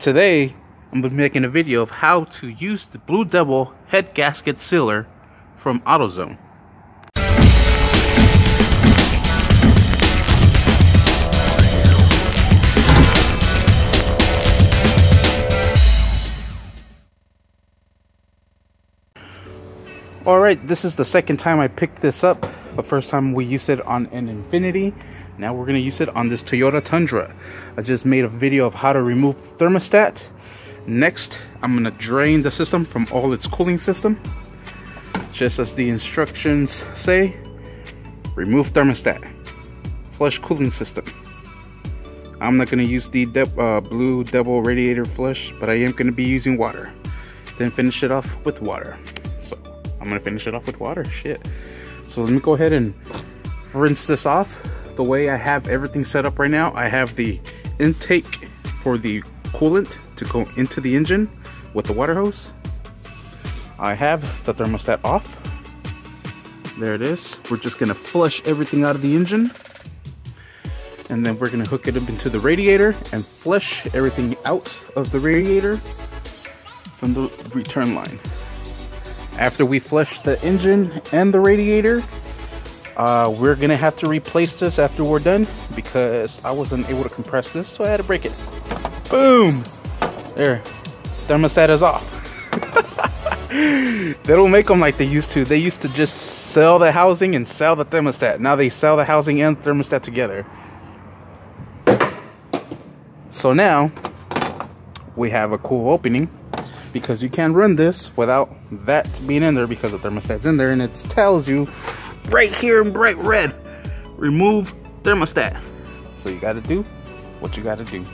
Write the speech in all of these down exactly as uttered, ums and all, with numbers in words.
Today, I'm going to be making a video of how to use the Blue Devil Head Gasket Sealer from AutoZone. Alright, this is the second time I picked this up. The first time we used it on an Infiniti. Now we're going to use it on this Toyota Tundra. I just made a video of how to remove the thermostat. Next, I'm going to drain the system from all its cooling system. Just as the instructions say, remove thermostat. Flush cooling system. I'm not going to use the De uh, Blue Devil radiator flush, but I am going to be using water. Then finish it off with water. So, I'm going to finish it off with water. Shit. So let me go ahead and rinse this off. The way I have everything set up right now, I have the intake for the coolant to go into the engine with the water hose. I have the thermostat off. There it is. We're just gonna flush everything out of the engine, and then we're gonna hook it up into the radiator and flush everything out of the radiator from the return line. After we flush the engine and the radiator, Uh, we're gonna have to replace this after we're done because I wasn't able to compress this, so I had to break it. Boom! There, thermostat is off. They don't make them like they used to. They used to just sell the housing and sell the thermostat. Now they sell the housing and thermostat together. So now we have a cool opening because you can't run this without that being in there because the thermostat's in there and it tells you right here in bright red, remove thermostat. So you gotta do what you gotta do.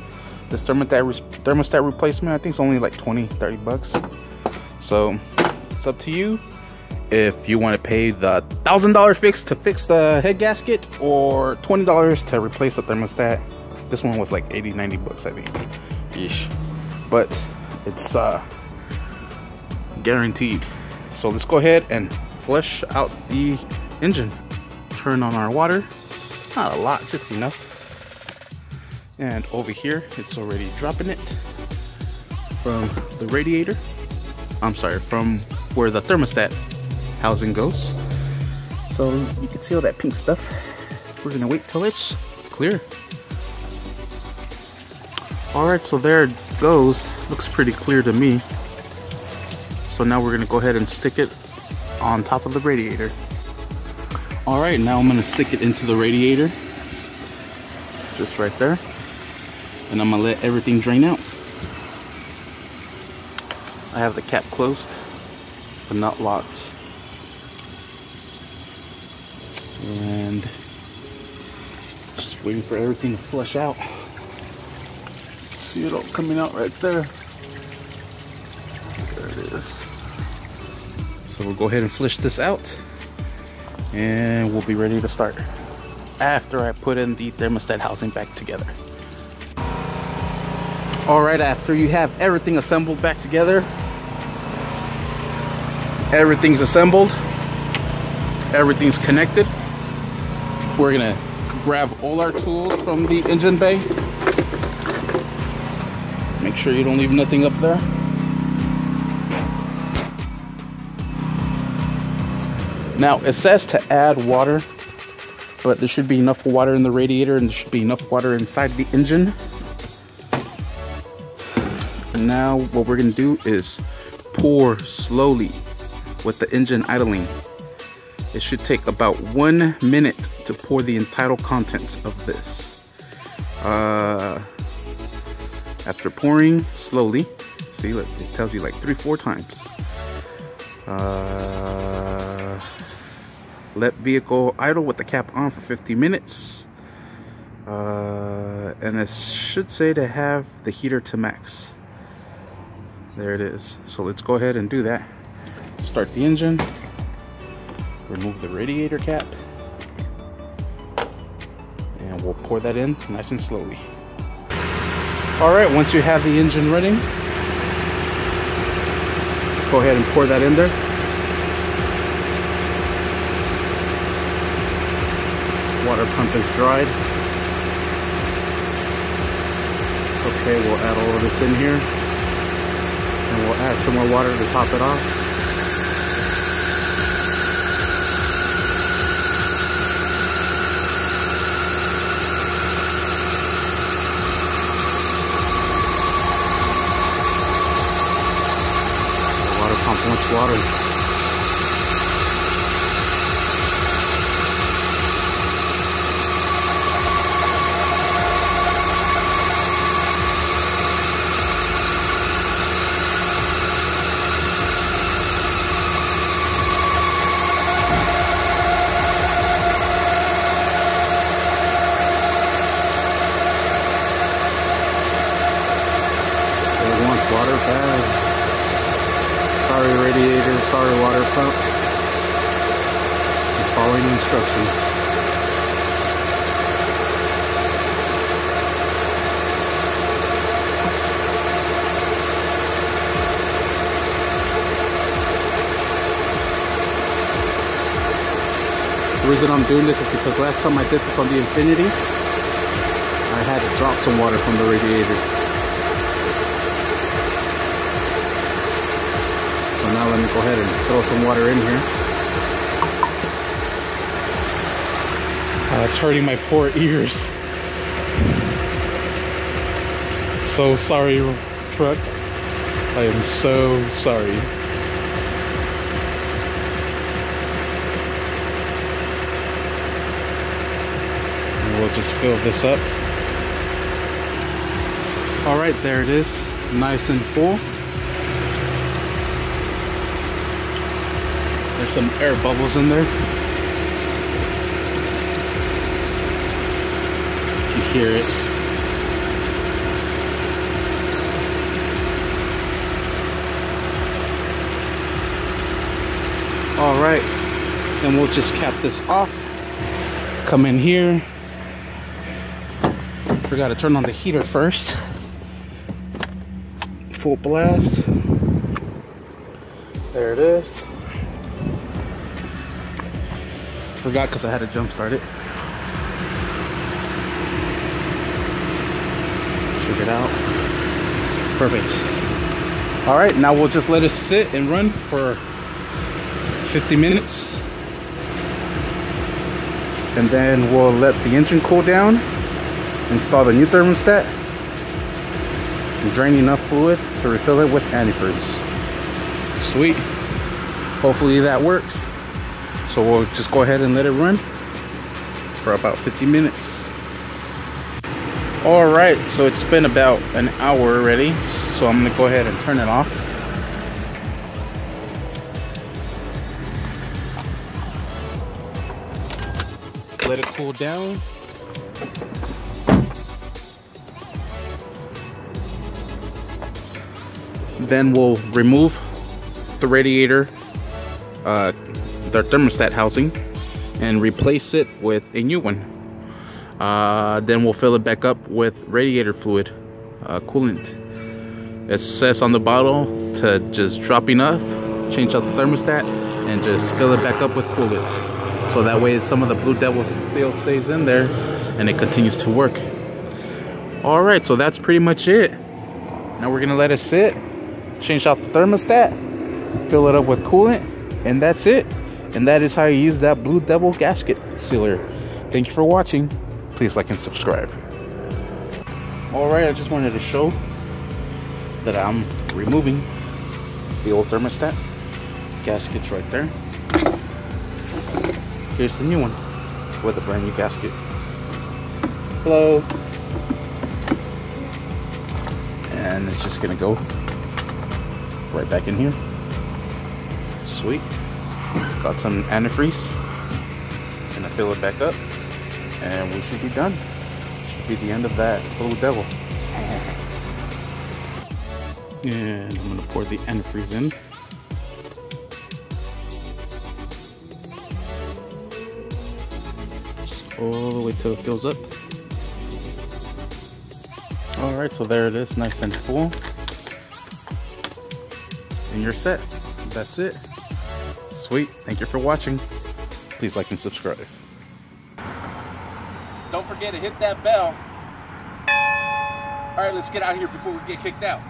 This thermostat re thermostat replacement, I think it's only like twenty, thirty bucks. So it's up to you if you want to pay the thousand dollar fix to fix the head gasket or twenty dollars to replace the thermostat. This one was like eighty, ninety bucks, I think. Yeesh. But it's uh, guaranteed. So let's go ahead and flush out the engine. Turn on our water, not a lot, just enough. And over here, it's already dropping it from the radiator. I'm sorry, from where the thermostat housing goes. So you can see all that pink stuff. We're gonna wait till it's clear. All right, so there it goes. Looks pretty clear to me. So now we're gonna go ahead and stick it on top of the radiator. Alright, now I'm going to stick it into the radiator, just right there, and I'm going to let everything drain out. I have the cap closed, but not locked. And just waiting for everything to flush out. See it all coming out right there. There it is. So we'll go ahead and flush this out. And we'll be ready to start after I put in the thermostat housing back together. All right, after you have everything assembled back together, everything's assembled, everything's connected. We're gonna grab all our tools from the engine bay. Make sure you don't leave nothing up there. Now it says to add water, but there should be enough water in the radiator and there should be enough water inside the engine. And now what we're gonna do is pour slowly with the engine idling. It should take about one minute to pour the entire contents of this. Uh, after pouring slowly, see, look, it tells you like three, four times. Uh, let vehicle idle with the cap on for fifteen minutes, uh, and it should say to have the heater to max. There it is. So let's go ahead and do that. Start the engine, remove the radiator cap, and we'll pour that in nice and slowly. Alright, once you have the engine running, let's go ahead and pour that in there. Water pump is dried. So Okay, we'll add all of this in here. And we'll add some more water to top it off. The water pump wants water. Water bad. Sorry radiator, sorry water pump. Just following the instructions. The reason I'm doing this is because last time I did this on the Infiniti, I had to drop some water from the radiator. So now let me go ahead and throw some water in here. Uh, it's hurting my poor ears. So sorry, truck. I am so sorry. And we'll just fill this up. All right, there it is. Nice and full. There's some air bubbles in there. You hear it. All right, and we'll just cap this off. Come in here. Forgot to turn on the heater first. Full blast. There it is. Forgot because I had to jump start it. Check it out. Perfect. All right, now we'll just let it sit and run for fifty minutes. And then we'll let the engine cool down, install the new thermostat, and drain enough fluid to refill it with antifreeze. Sweet. Hopefully that works. So we'll just go ahead and let it run for about fifty minutes. All right, so it's been about an hour already. So I'm gonna go ahead and turn it off. Let it cool down. Then we'll remove the radiator, uh, their thermostat housing, and replace it with a new one. Uh, then we'll fill it back up with radiator fluid, uh, coolant. It says on the bottle to just drop enough, change out the thermostat, and just fill it back up with coolant. So that way some of the Blue Devil still stays in there and it continues to work. All right, so that's pretty much it. Now we're gonna let it sit, change out the thermostat, fill it up with coolant, and that's it. And that is how you use that Blue Devil gasket sealer. Thank you for watching. Please like and subscribe. All right, I just wanted to show that I'm removing the old thermostat. Gasket's right there. Here's the new one with a brand new gasket. Hello. And it's just gonna go right back in here. Sweet. Got some antifreeze. Gonna fill it back up and we should be done. Should be the end of that Blue Devil. And I'm gonna pour the antifreeze in. Just all the way till it fills up. Alright, so there it is, nice and full. And you're set. That's it. Sweet. Thank you for watching. Please like and subscribe. Don't forget to hit that bell. All right, let's get out of here before we get kicked out.